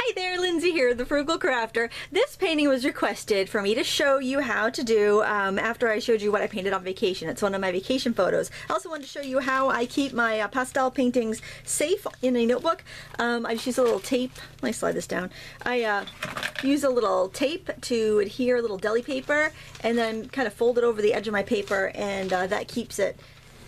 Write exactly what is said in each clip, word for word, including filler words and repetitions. Hi there, Lindsay here, The Frugal Crafter. This painting was requested for me to show you how to do um, after I showed you what I painted on vacation. It's one of my vacation photos. I also wanted to show you how I keep my uh, pastel paintings safe in a notebook. Um, I just use a little tape. Let me slide this down. I uh, use a little tape to adhere a little deli paper and then kind of fold it over the edge of my paper, and uh, that keeps it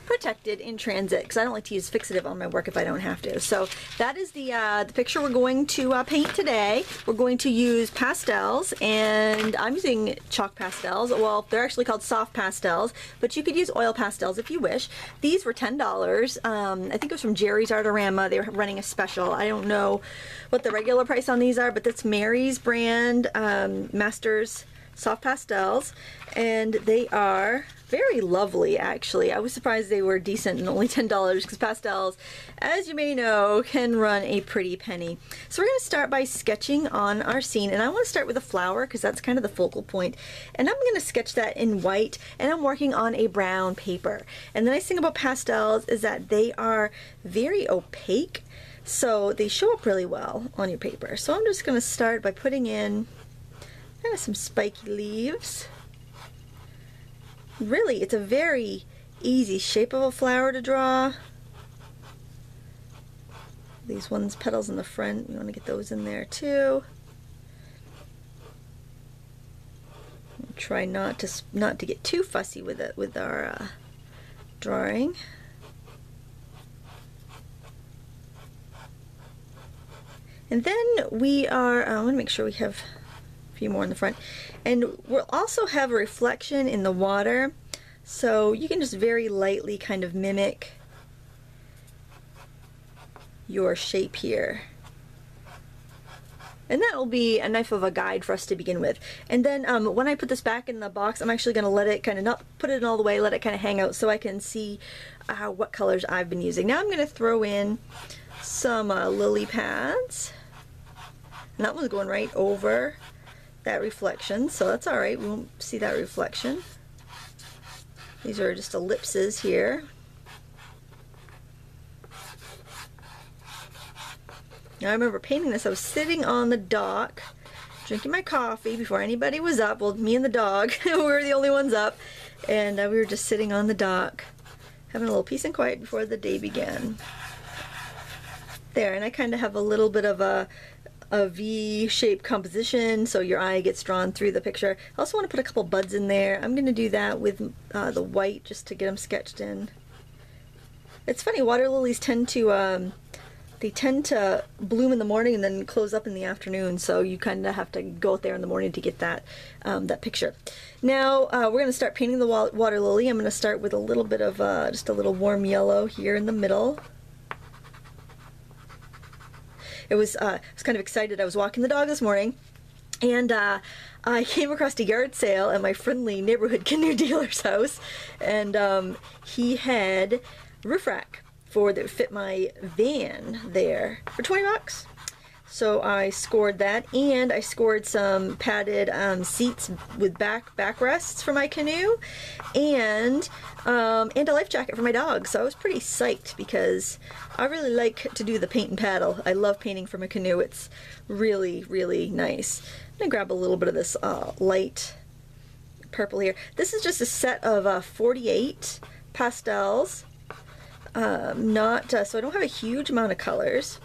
protected in transit, because I don't like to use fixative on my work if I don't have to. So that is the uh, the picture we're going to uh, paint today. We're going to use pastels, and I'm using chalk pastels. Well, they're actually called soft pastels, but you could use oil pastels if you wish. These were ten dollars. Um, I think it was from Jerry's Art-O-Rama. They were running a special. I don't know what the regular price on these are, but that's Mary's brand, um, Masters soft pastels, and they are very lovely, actually. I was surprised they were decent and only ten dollars, because pastels, as you may know, can run a pretty penny. So we're going to start by sketching on our scene, and I want to start with a flower because that's kind of the focal point. And I'm going to sketch that in white, and I'm working on a brown paper. And the nice thing about pastels is that they are very opaque, so they show up really well on your paper. So I'm just going to start by putting in kind of some spiky leaves. Really, it's a very easy shape of a flower to draw. These ones, petals in the front, we want to get those in there too. We'll try not to not to get too fussy with it with our uh, drawing. And then we are. Uh, I want to make sure we have a few more in the front. And we'll also have a reflection in the water, so you can just very lightly kind of mimic your shape here. And that will be enough of a guide for us to begin with. And then um, when I put this back in the box, I'm actually going to let it kind of not put it all the way, let it kind of hang out so I can see uh, what colors I've been using. Now I'm going to throw in some uh, lily pads, and that one's going right over that reflection, so that's all right. We won't see that reflection. These are just ellipses here. Now I remember painting this. I was sitting on the dock, drinking my coffee before anybody was up. Well, me and the dog, we were the only ones up, and uh, we were just sitting on the dock, having a little peace and quiet before the day began. There, and I kind of have a little bit of a a V-shaped composition, so your eye gets drawn through the picture. I also want to put a couple buds in there. I'm going to do that with uh, the white just to get them sketched in. It's funny, water lilies tend to um, they tend to bloom in the morning and then close up in the afternoon, so you kind of have to go out there in the morning to get that um, that picture. Now uh, we're going to start painting the water lily. I'm going to start with a little bit of uh, just a little warm yellow here in the middle. It was, uh, I was kind of excited. I was walking the dog this morning, and uh, I came across a yard sale at my friendly neighborhood canoe dealer's house, and um, he had roof rack for that fit my van there for twenty bucks. So I scored that, and I scored some padded um, seats with back backrests for my canoe, and um, and a life jacket for my dog. So I was pretty psyched because I really like to do the paint and paddle. I love painting from a canoe. It's really, really nice. I'm gonna grab a little bit of this uh, light purple here. This is just a set of uh, forty-eight pastels. Um, not uh, so I don't have a huge amount of colors.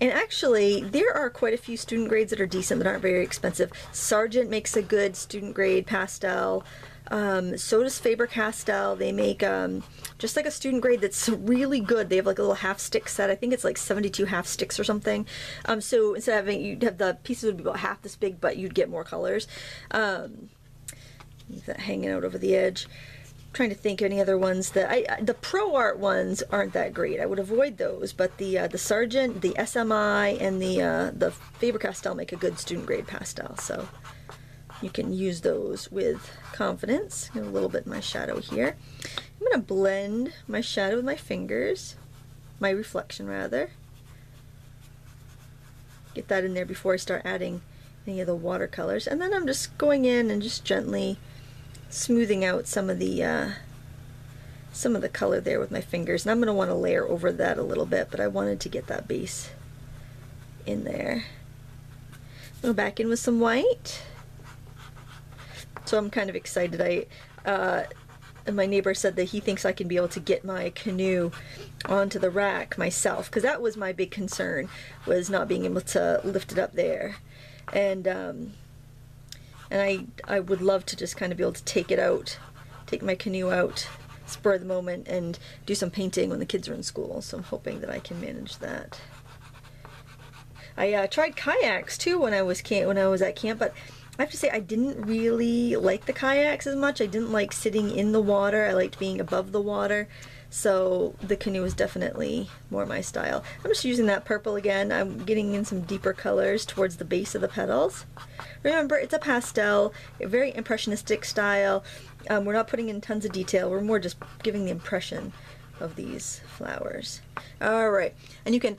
And actually, there are quite a few student grades that are decent, that aren't very expensive. Sargent makes a good student grade pastel. Um, so does Faber-Castell. They make um, just like a student grade that's really good. They have like a little half stick set. I think it's like seventy-two half sticks or something. Um, so instead of having, you'd have the pieces would be about half this big, but you'd get more colors. Um, leave that hanging out over the edge. Trying to think of any other ones that I the pro art ones aren't that great. I would avoid those, but the uh, the Sargent, the S M I, and the uh, the Faber-Castell make a good student grade pastel, so you can use those with confidence. A little bit in my shadow here. I'm gonna blend my shadow with my fingers, my reflection rather. Get that in there before I start adding any of the watercolors, and then I'm just going in and just gently smoothing out some of the uh, some of the color there with my fingers. And I'm going to want to layer over that a little bit, but I wanted to get that base in there. Go back in with some white. So I'm kind of excited. I, uh, my neighbor said that he thinks I can be able to get my canoe onto the rack myself, because that was my big concern, was not being able to lift it up there. And um, and I I would love to just kind of be able to take it out, take my canoe out, spur of the moment, and do some painting when the kids are in school. So I'm hoping that I can manage that. I uh, tried kayaks too when I was camp when I was at camp, but I have to say I didn't really like the kayaks as much. I didn't like sitting in the water. I liked being above the water. So the canoe is definitely more my style. I'm just using that purple again. I'm getting in some deeper colors towards the base of the petals. Remember, it's a pastel, a very impressionistic style. Um, we're not putting in tons of detail. We're more just giving the impression of these flowers. All right, and you can...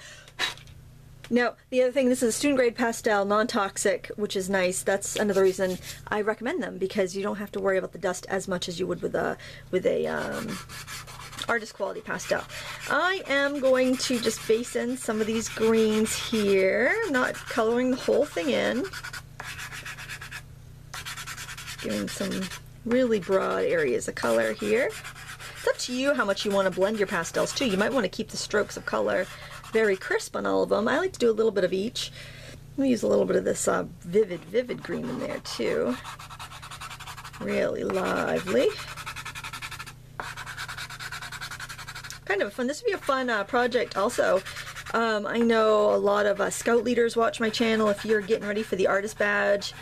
Now, the other thing, this is a student grade pastel, non-toxic, which is nice. That's another reason I recommend them, because you don't have to worry about the dust as much as you would with a with a um, artist quality pastel. I am going to just base in some of these greens here. I'm not coloring the whole thing in. Giving some really broad areas of color here. It's up to you how much you want to blend your pastels too. You might want to keep the strokes of color very crisp on all of them. I like to do a little bit of each. Let me use a little bit of this uh, vivid, vivid green in there too. Really lively. Kind of fun. This would be a fun uh, project also. Um, I know a lot of uh, scout leaders watch my channel. If you're getting ready for the artist badge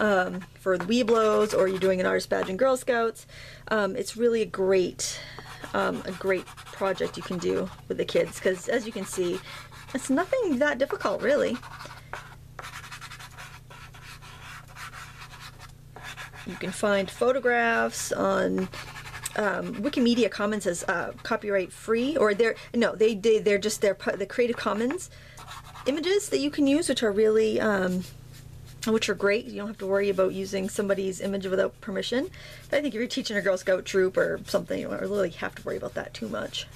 um, for the Weeblos, or you're doing an artist badge in Girl Scouts, um, it's really a great Um, a great project you can do with the kids, because as you can see, it's nothing that difficult really. You can find photographs on um, Wikimedia Commons as uh, copyright free, or they're no they, they they're just their the Creative Commons images that you can use, which are really um, which are great. You don't have to worry about using somebody's image without permission. But I think if you're teaching a Girl Scout troop or something, you don't really have to worry about that too much.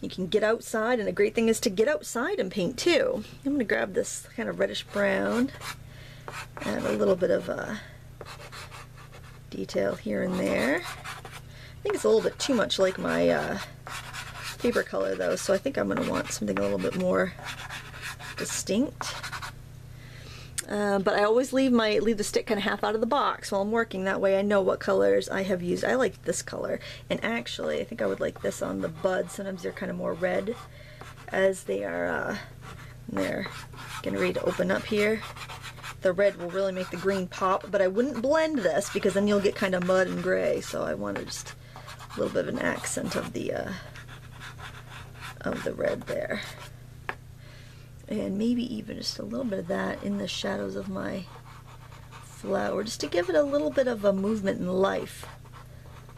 You can get outside, and the great thing is to get outside and paint too. I'm going to grab this kind of reddish brown, add a little bit of uh, detail here and there. I think it's a little bit too much like my uh, paper color though, so I think I'm going to want something a little bit more distinct. Uh, but I always leave my leave the stick kind of half out of the box while I'm working. That way I know what colors I have used. I like this color, and actually I think I would like this on the buds. Sometimes they're kind of more red as they are uh, they're getting ready to open up here. The red will really make the green pop, but I wouldn't blend this because then you'll get kind of mud and gray, so I want to just a little bit of an accent of the uh, of the red there. And maybe even just a little bit of that in the shadows of my flower, just to give it a little bit of a movement and life.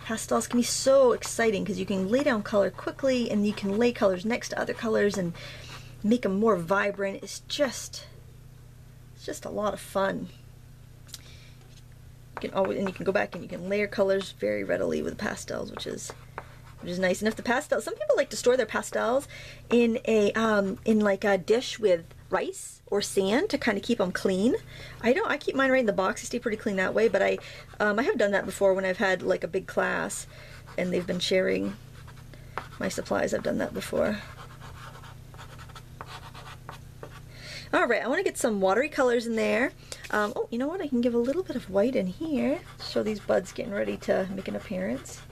Pastels can be so exciting because you can lay down color quickly, and you can lay colors next to other colors and make them more vibrant. It's just, it's just a lot of fun. You can always, and you can go back and you can layer colors very readily with pastels, which is which is nice. And if the pastel, some people like to store their pastels in a um, in like a dish with rice or sand to kind of keep them clean. I don't. I keep mine right in the box. They stay pretty clean that way. But I um, I have done that before when I've had like a big class and they've been sharing my supplies. I've done that before. All right, I want to get some watery colors in there. Um, oh, you know what? I can give a little bit of white in here. Show these buds getting ready to make an appearance.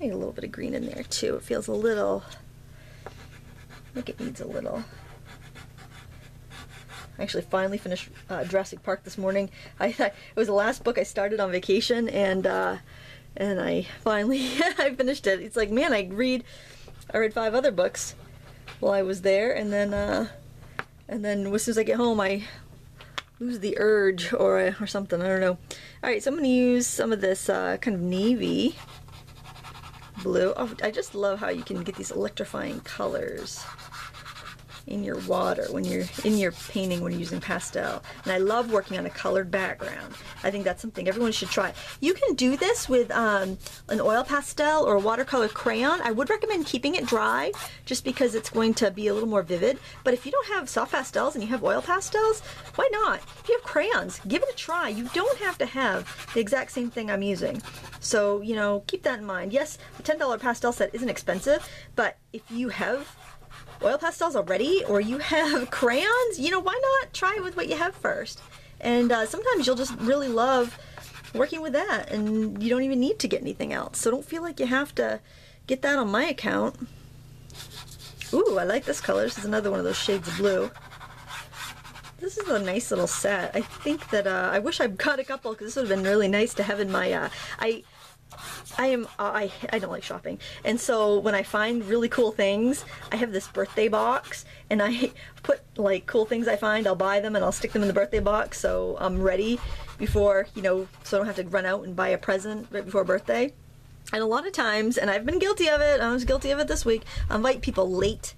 A little bit of green in there too. It feels a little like it needs a little. I actually finally finished uh, Jurassic Park this morning. I thought it was the last book I started on vacation, and uh, and I finally I finished it. It's like, man, I read I read five other books while I was there, and then uh, and then as soon as I get home, I lose the urge or or something. I don't know. All right, so I'm gonna use some of this uh, kind of navy blue. Oh, I just love how you can get these electrifying colors in your water, when you're in your painting, when you're using pastel. And I love working on a colored background. I think that's something everyone should try. You can do this with um, an oil pastel or a watercolor crayon. I would recommend keeping it dry just because it's going to be a little more vivid. But if you don't have soft pastels and you have oil pastels, why not? If you have crayons, give it a try. You don't have to have the exact same thing I'm using. So, you know, keep that in mind. Yes, the ten dollar pastel set isn't expensive, but if you have oil pastels already or you have crayons, you know, why not try it with what you have first? And uh, sometimes you'll just really love working with that and you don't even need to get anything else. So don't feel like you have to get that on my account. Ooh, I like this color. This is another one of those shades of blue. This is a nice little set. I think that uh, I wish I'd got a couple because this would have been really nice to have in my uh, I I am uh, I I don't like shopping, and so when I find really cool things, I have this birthday box, and I put like cool things I find. I'll buy them and I'll stick them in the birthday box, so I'm ready before, you know, so I don't have to run out and buy a present right before birthday. And a lot of times, and I've been guilty of it. I was guilty of it this week. I invite people late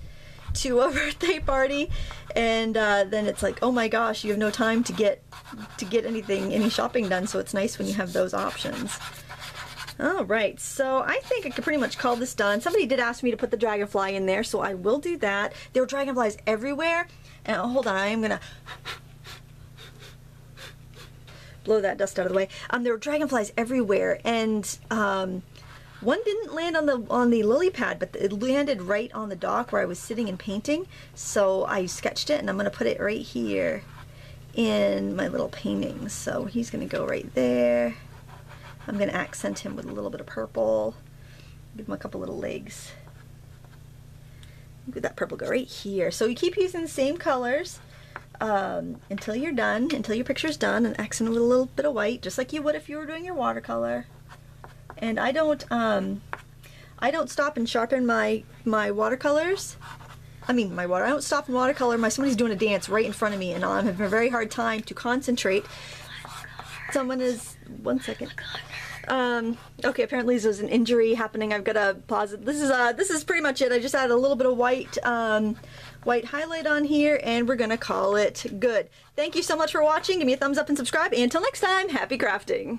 to a birthday party, and uh, then it's like, oh my gosh, you have no time to get to get anything, any shopping done. So it's nice when you have those options. Alright, so I think I could pretty much call this done. Somebody did ask me to put the dragonfly in there, so I will do that. There are dragonflies everywhere. And oh, hold on, I am going to blow that dust out of the way. Um, there were dragonflies everywhere, and um, one didn't land on the, on the lily pad, but it landed right on the dock where I was sitting and painting. So I sketched it, and I'm going to put it right here in my little painting. So he's going to go right there. I'm going to accent him with a little bit of purple, give him a couple little legs. Look at that purple go right here. So you keep using the same colors um, until you're done, until your picture's done, and accent with a little bit of white, just like you would if you were doing your watercolor. And I don't, um, I don't stop and sharpen my my watercolors. I mean, my water. I don't stop and watercolor. My somebody's doing a dance right in front of me, and I'm having a very hard time to concentrate. Someone is one second. Um, okay, apparently there's an injury happening. I've got to pause it. This is uh, this is pretty much it. I just added a little bit of white, um, white highlight on here, and we're gonna call it good. Thank you so much for watching. Give me a thumbs up and subscribe. And until next time, happy crafting.